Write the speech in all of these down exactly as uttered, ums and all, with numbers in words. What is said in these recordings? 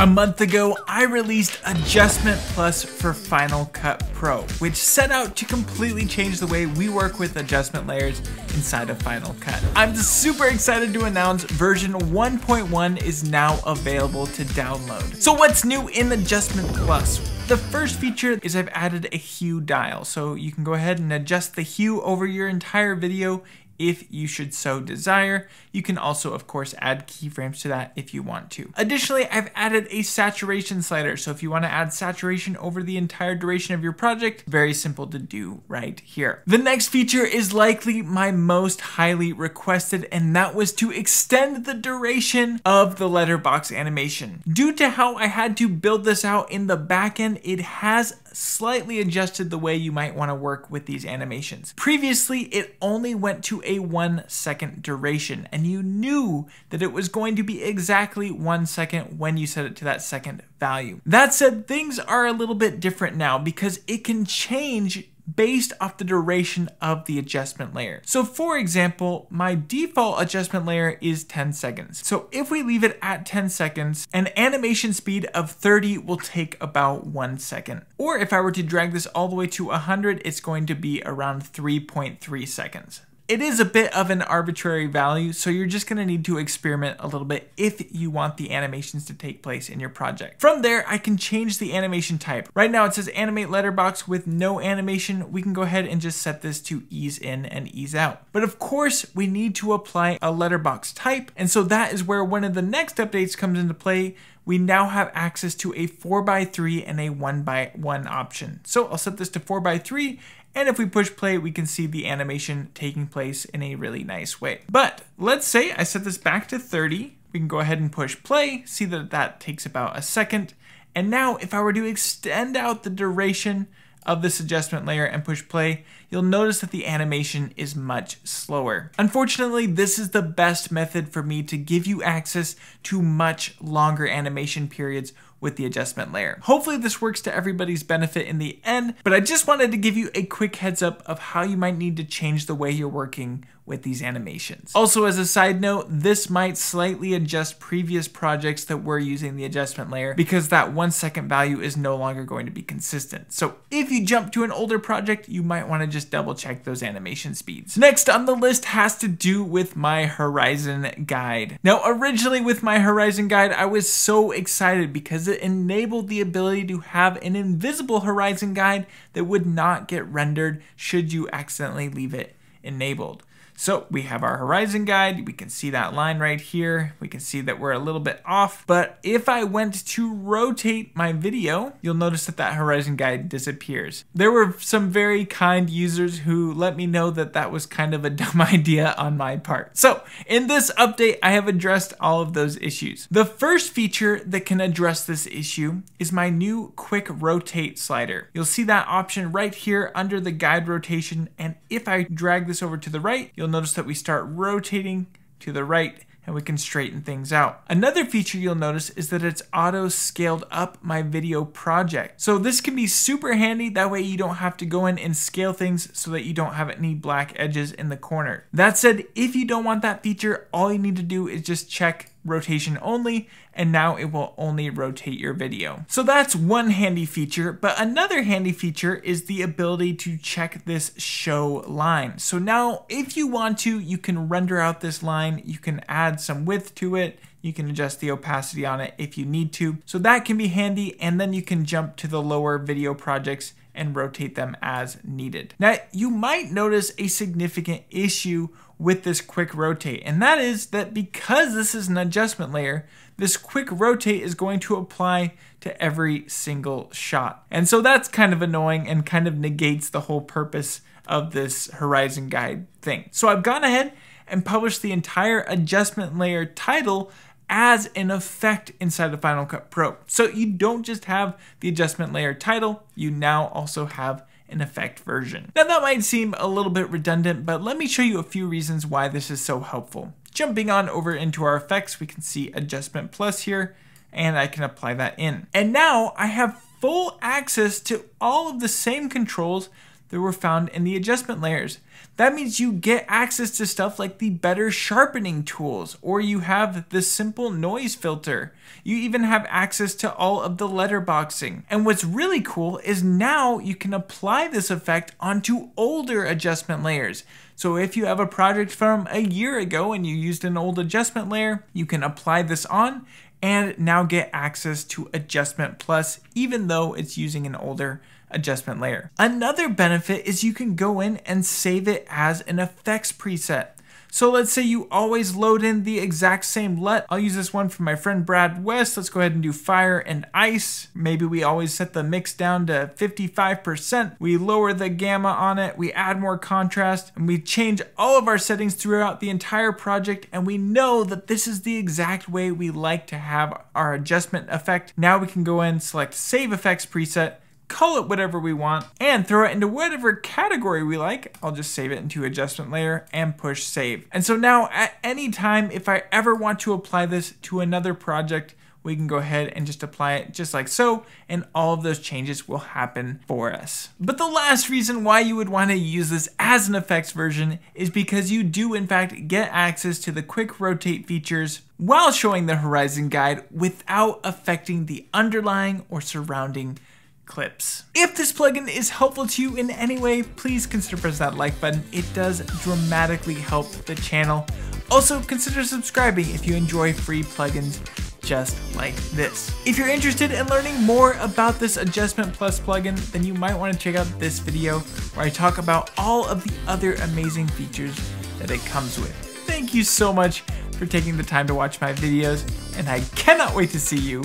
A month ago, I released Adjustment Plus for Final Cut Pro, which set out to completely change the way we work with adjustment layers inside of Final Cut. I'm super excited to announce version one point one is now available to download. So what's new in Adjustment Plus? The first feature is I've added a hue dial, so you can go ahead and adjust the hue over your entire video if you should so desire. You can also, of course, add keyframes to that if you want to. Additionally, I've added a saturation slider. So if you want to add saturation over the entire duration of your project, very simple to do right here. The next feature is likely my most highly requested, and that was to extend the duration of the letterbox animation. Due to how I had to build this out in the back end, it has slightly adjusted the way you might want to work with these animations. Previously, it only went to a one second duration, and you knew that it was going to be exactly one second when you set it to that second value. That said, things are a little bit different now because it can change based off the duration of the adjustment layer. So for example, my default adjustment layer is ten seconds. So if we leave it at ten seconds, an animation speed of thirty will take about one second. Or if I were to drag this all the way to one hundred, it's going to be around three point three seconds. It is a bit of an arbitrary value, so you're just gonna need to experiment a little bit if you want the animations to take place in your project. From there, I can change the animation type. Right now it says animate letterbox with no animation. We can go ahead and just set this to ease in and ease out. But of course, we need to apply a letterbox type, and so that is where one of the next updates comes into play. We now have access to a four by three and a one by one option. So I'll set this to four by three, and if we push play, we can see the animation taking place in a really nice way. But let's say I set this back to thirty. We can go ahead and push play, see that that takes about a second. And now if I were to extend out the duration of this adjustment layer and push play, you'll notice that the animation is much slower. Unfortunately, this is the best method for me to give you access to much longer animation periods with the adjustment layer. Hopefully this works to everybody's benefit in the end, but I just wanted to give you a quick heads up of how you might need to change the way you're working with these animations. Also, as a side note, this might slightly adjust previous projects that were using the adjustment layer because that one second value is no longer going to be consistent. So if you jump to an older project, you might wanna just double check those animation speeds. Next on the list has to do with my Horizon guide. Now, originally with my Horizon guide, I was so excited because it enabled the ability to have an invisible horizon guide that would not get rendered should you accidentally leave it enabled. So we have our horizon guide, we can see that line right here, we can see that we're a little bit off, but if I went to rotate my video, you'll notice that that horizon guide disappears. There were some very kind users who let me know that that was kind of a dumb idea on my part. So in this update, I have addressed all of those issues. The first feature that can address this issue is my new quick rotate slider. You'll see that option right here under the guide rotation, and if I drag this over to the right, you'll notice that we start rotating to the right and we can straighten things out. Another feature you'll notice is that it's auto scaled up my video project. So this can be super handy. That way you don't have to go in and scale things so that you don't have any black edges in the corner. That said, if you don't want that feature, all you need to do is just check rotation only, and now it will only rotate your video. So that's one handy feature, but another handy feature is the ability to check this show line. So now if you want to, you can render out this line, you can add some width to it, you can adjust the opacity on it if you need to. So that can be handy, and then you can jump to the lower video projects and rotate them as needed. Now, you might notice a significant issue with this quick rotate, and that is that because this is an adjustment layer, this quick rotate is going to apply to every single shot. And so that's kind of annoying and kind of negates the whole purpose of this horizon guide thing. So I've gone ahead and published the entire adjustment layer title as an effect inside of Final Cut Pro. So you don't just have the adjustment layer title, you now also have an effect version. Now that might seem a little bit redundant, but let me show you a few reasons why this is so helpful. Jumping on over into our effects, we can see Adjustment Plus here, and I can apply that in. And now I have full access to all of the same controls that were found in the adjustment layers. That means you get access to stuff like the better sharpening tools, or you have the simple noise filter. You even have access to all of the letterboxing. And what's really cool is now you can apply this effect onto older adjustment layers. So if you have a project from a year ago and you used an old adjustment layer, you can apply this on and now get access to Adjustment Plus, even though it's using an older adjustment layer. Another benefit is you can go in and save it as an effects preset. So let's say you always load in the exact same L U T. I'll use this one from my friend Brad West. Let's go ahead and do fire and ice. Maybe we always set the mix down to fifty-five percent. We lower the gamma on it. We add more contrast and we change all of our settings throughout the entire project. And we know that this is the exact way we like to have our adjustment effect. Now we can go in, select save effects preset, call it whatever we want, and throw it into whatever category we like. I'll just save it into adjustment layer and push save. And so now at any time, if I ever want to apply this to another project, we can go ahead and just apply it just like so, and all of those changes will happen for us. But the last reason why you would want to use this as an effects version is because you do in fact get access to the quick rotate features while showing the horizon guide without affecting the underlying or surrounding clips. If this plugin is helpful to you in any way, please consider pressing that like button. It does dramatically help the channel. Also, consider subscribing if you enjoy free plugins just like this. If you're interested in learning more about this Adjustment Plus plugin, then you might want to check out this video where I talk about all of the other amazing features that it comes with. Thank you so much for taking the time to watch my videos, and I cannot wait to see you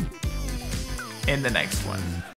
in the next one.